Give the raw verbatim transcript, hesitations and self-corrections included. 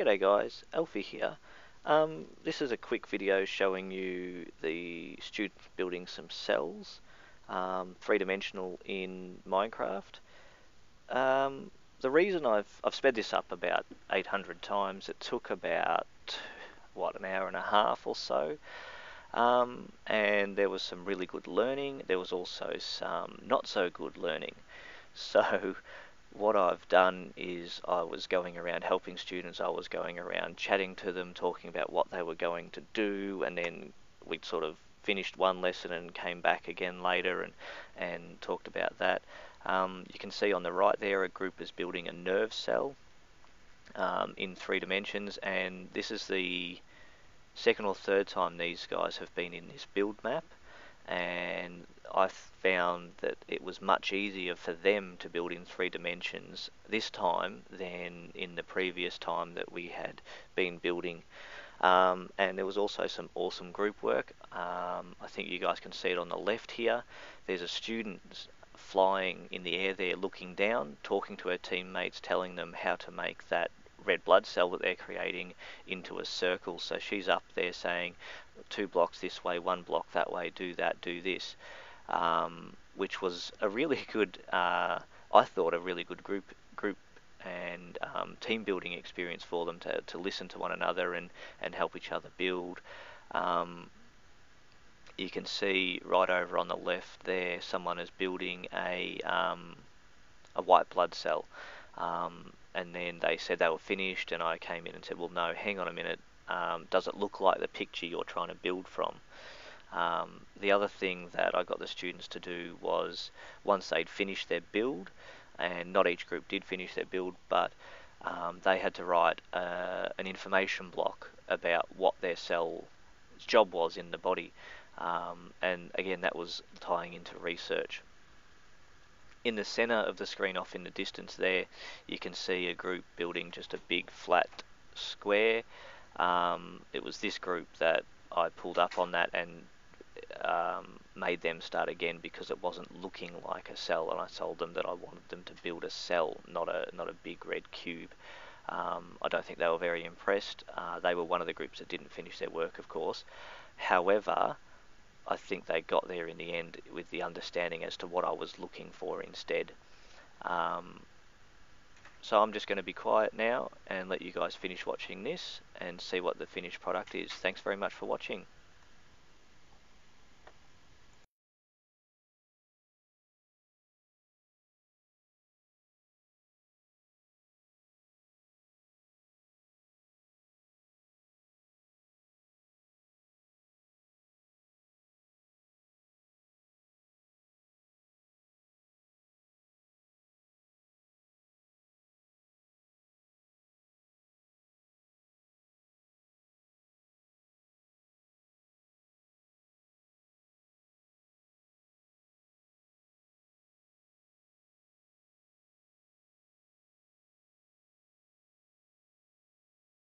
G'day guys, Alfie here. Um, this is a quick video showing you the students building some cells, um, three-dimensional in Minecraft. Um, the reason I've, I've sped this up about eight hundred times, it took about, what, an hour and a half or so. Um, and there was some really good learning, there was also some not so good learning. So what I've done is I was going around helping students, I was going around chatting to them, talking about what they were going to do, and then we'd sort of finished one lesson and came back again later and, and talked about that. Um, you can see on the right there a group is building a nerve cell um, in three dimensions, and this is the second or third time these guys have been in this build map. And I found that it was much easier for them to build in three dimensions this time than in the previous time that we had been building. Um, and there was also some awesome group work. Um, I think you guys can see it on the left here. There's a student flying in the air there, looking down, talking to her teammates, telling them how to make that red blood cell that they're creating into a circle. So she's up there saying two blocks this way, one block that way, do that, do this, um, which was a really good uh, I thought a really good group group and um, team building experience for them to, to listen to one another and and help each other build. um, you can see right over on the left there someone is building a um, a white blood cell, um, and then they said they were finished, and I came in and said, well, no, hang on a minute, um, does it look like the picture you're trying to build from? Um, the other thing that I got the students to do was, once they'd finished their build, and not each group did finish their build, but um, they had to write uh, an information block about what their cell's job was in the body, um, and again that was tying into research. In the center of the screen, off in the distance there, you can see a group building just a big flat square. Um, it was this group that I pulled up on that and um, made them start again because it wasn't looking like a cell, and I told them that I wanted them to build a cell, not a not a big red cube. Um, I don't think they were very impressed. Uh, they were one of the groups that didn't finish their work, of course. However, I think they got there in the end with the understanding as to what I was looking for instead. Um, so I'm just going to be quiet now and let you guys finish watching this and see what the finished product is. Thanks very much for watching.